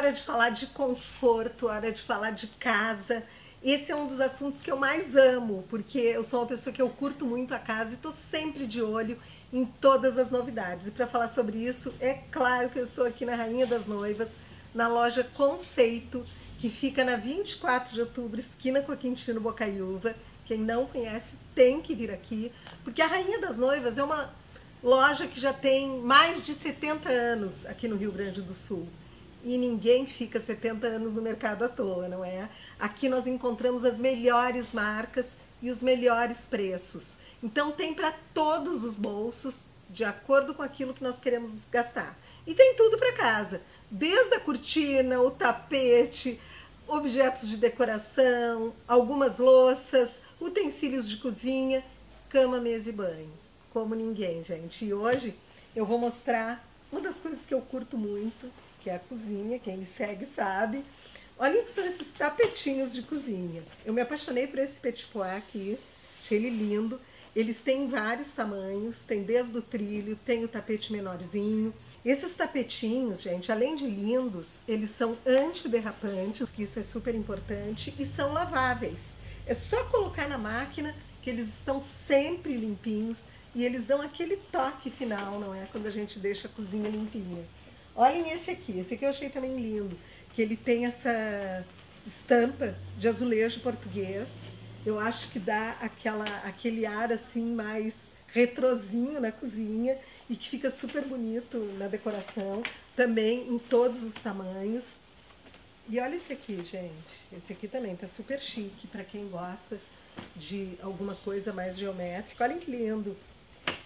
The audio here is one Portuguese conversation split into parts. hora de falar de conforto, hora de falar de casa. Esse é um dos assuntos que eu mais amo, porque eu sou uma pessoa que eu curto muito a casa e tô sempre de olho em todas as novidades. E para falar sobre isso, é claro que eu sou aqui na Rainha das Noivas, na loja Conceito, que fica na 24 de outubro, esquina com a Quintino Bocaiúva. Quem não conhece tem que vir aqui, porque a Rainha das Noivas é uma loja que já tem mais de 70 anos aqui no Rio Grande do Sul. E ninguém fica 70 anos no mercado à toa, não é? Aqui nós encontramos as melhores marcas e os melhores preços. Então tem para todos os bolsos, de acordo com aquilo que nós queremos gastar. E tem tudo para casa, desde a cortina, o tapete, objetos de decoração, algumas louças, utensílios de cozinha, cama, mesa e banho. Como ninguém, gente. E hoje eu vou mostrar uma das coisas que eu curto muito, que é a cozinha. Quem me segue sabe. Olha que são esses tapetinhos de cozinha. Eu me apaixonei por esse petit pois aqui, achei ele lindo. Eles têm vários tamanhos, tem desde o trilho, tem o tapete menorzinho. Esses tapetinhos, gente, além de lindos, eles são antiderrapantes, que isso é super importante, e são laváveis. É só colocar na máquina que eles estão sempre limpinhos e eles dão aquele toque final, não é? Quando a gente deixa a cozinha limpinha. Olhem esse aqui eu achei também lindo, que ele tem essa estampa de azulejo português. Eu acho que dá aquele ar assim mais retrozinho na cozinha e que fica super bonito na decoração, também em todos os tamanhos. E olha esse aqui, gente, esse aqui também tá super chique para quem gosta de alguma coisa mais geométrica. Olha que lindo!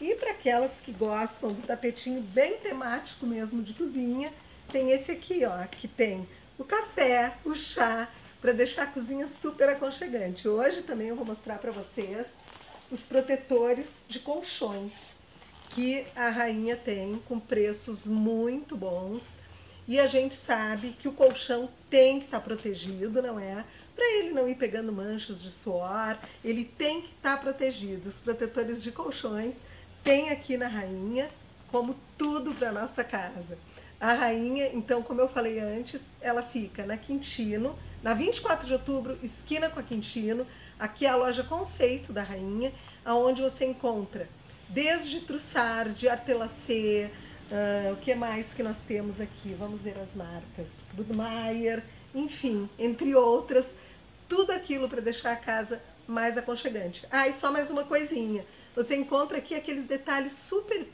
E para aquelas que gostam do tapetinho bem temático mesmo de cozinha, tem esse aqui, ó, que tem o café, o chá, para deixar a cozinha super aconchegante. Hoje também eu vou mostrar para vocês os protetores de colchões que a Rainha tem com preços muito bons. E a gente sabe que o colchão tem que estar protegido, não é? Para ele não ir pegando manchas de suor, ele tem que estar protegido. Os protetores de colchões tem aqui na Rainha, como tudo para nossa casa. A Rainha, então, como eu falei antes, ela fica na Quintino, na 24 de outubro, esquina com a Quintino. Aqui é a loja Conceito da Rainha, onde você encontra desde Trussardi, artelacê, o que mais que nós temos aqui? Vamos ver as marcas. Budmeyer, enfim, entre outras. Tudo aquilo para deixar a casa mais aconchegante. Ah, e só mais uma coisinha. Você encontra aqui aqueles detalhes super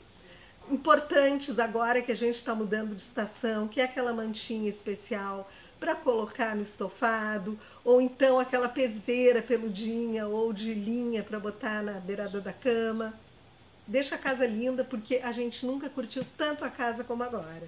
importantes agora que a gente está mudando de estação, que é aquela mantinha especial para colocar no estofado, ou então aquela peseira peludinha ou de linha para botar na beirada da cama. Deixa a casa linda, porque a gente nunca curtiu tanto a casa como agora.